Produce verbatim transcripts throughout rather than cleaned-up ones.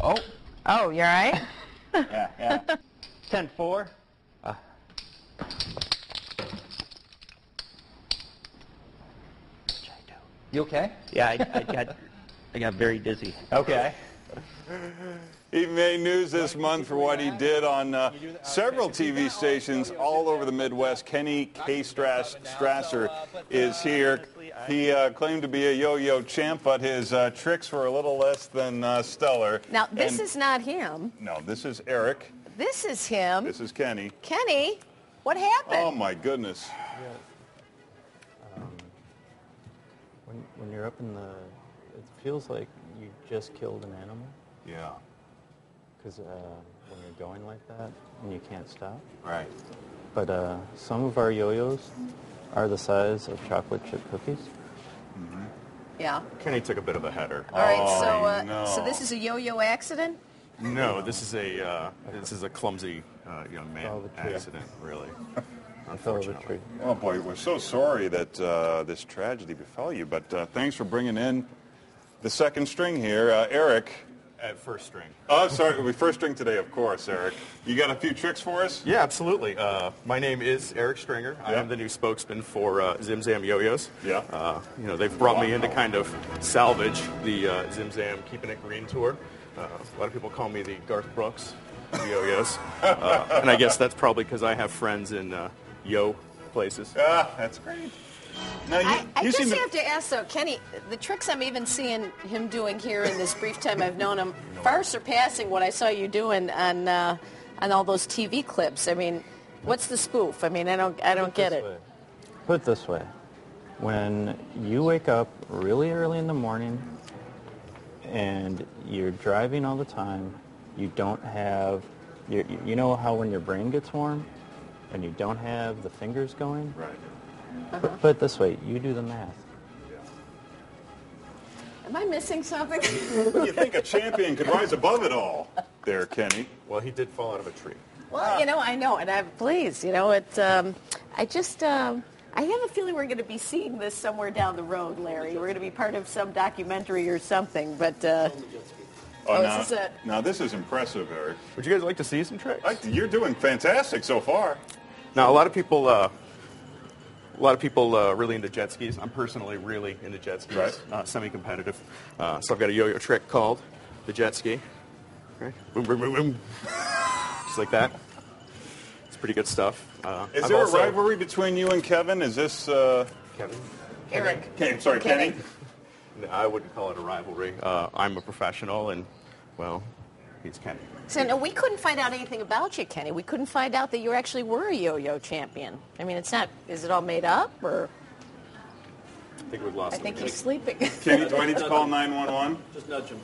Oh. Oh, you all right? Yeah, yeah. ten four. Uh. You okay? Yeah, I, I got I got very dizzy. Okay. He made news this month for what he did on uh, several T V stations all over the Midwest. Kenny K. Strasser is here. He uh, claimed to be a yo-yo champ, but his uh, tricks were a little less than uh, stellar. Now, this and, is not him. No, this is Eric. This is him. This is Kenny. Kenny, what happened? Oh, my goodness. Yeah. Um, when, when you're up in the... It feels like you just killed an animal. Yeah. Because uh, when you're going like that, and you can't stop. Right. But uh, some of our yo-yos are the size of chocolate chip cookies. Mm-hmm. Yeah. Kenny took a bit of a header. All right. Oh, so, uh, no. so this is a yo-yo accident? No, this is a uh, this is a clumsy uh, young man accident, really. Unfortunately. Oh boy, we're so sorry that uh, this tragedy befell you. But uh, thanks for bringing in the second string here, uh, Eric. At first string. Oh, sorry. We first string today, of course, Eric. You got a few tricks for us? Yeah, absolutely. Uh, my name is Eric Stringer. Yeah. I am the new spokesman for uh, Zim Zam Yo-Yos. Yeah. Uh, you know, they've brought me in to kind of salvage the uh, Zim Zam Keeping It Green tour. Uh, a lot of people call me the Garth Brooks of Yo-Yos. Uh, and I guess that's probably because I have friends in uh, yo places. Ah, that's great. Now, you, I, I you just have to ask, though, Kenny, the tricks I'm even seeing him doing here in this brief time I've known him far surpassing what I saw you doing on uh, on all those T V clips. I mean, what's the spoof? I mean, I don't I don't get it. Way. Put it this way. When you wake up really early in the morning and you're driving all the time, you don't have, you, you know how when your brain gets warm and you don't have the fingers going? Right. Uh-huh. Put, put it this way, you do the math. Am I missing something? You think a champion could rise above it all there, Kenny? Well, he did fall out of a tree. Well, ah. you know, I know, and I'm pleased. You know, it, um, I just, um, I have a feeling we're going to be seeing this somewhere down the road, Larry. We're going to be part of some documentary or something, but... Uh, Oh, oh, now, is this a... now, this is impressive, Eric. Would you guys like to see some tricks? I, you're doing fantastic so far. Now, a lot of people... Uh, A lot of people uh, really into jet skis. I'm personally really into jet skis, right. uh, semi-competitive. Uh, so I've got a yo-yo trick called the jet ski. Right. Boom, boom, boom, boom. Just like that. It's pretty good stuff. Uh, Is I've there also... a rivalry between you and Kevin? Is this... Uh... Kevin? Eric. Ken, sorry, Kenny. Kenny. No, I wouldn't call it a rivalry. Uh, I'm a professional, and, well, he's Kenny. So no, we couldn't find out anything about you, Kenny. We couldn't find out that you actually were a yo-yo champion. I mean, it's not, is it all made up, or? I think we've lost him. I think he's sleeping. Kenny, do I need to call nine one one? Just nudge him.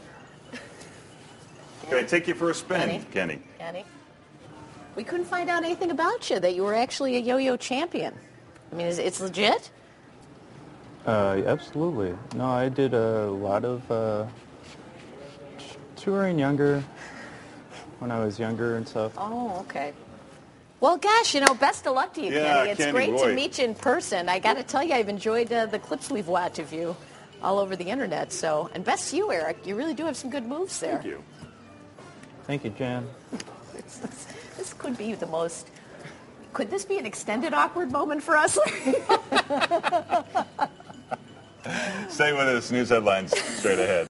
Can I take you for a spin, Kenny? Kenny. Kenny. We couldn't find out anything about you, that you were actually a yo-yo champion. I mean, is, it's legit? Uh, absolutely. No, I did a lot of uh, touring younger... when I was younger and stuff. Oh, okay. Well, gosh, you know, best of luck to you, yeah, Kenny. It's Kenny great Roy. to meet you in person. I got to tell you, I've enjoyed uh, the clips we've watched of you all over the Internet. So, and best you, Eric. You really do have some good moves there. Thank you. Thank you, Jan. this, this, this could be the most... Could this be an extended awkward moment for us? Stay with us. News headlines straight ahead.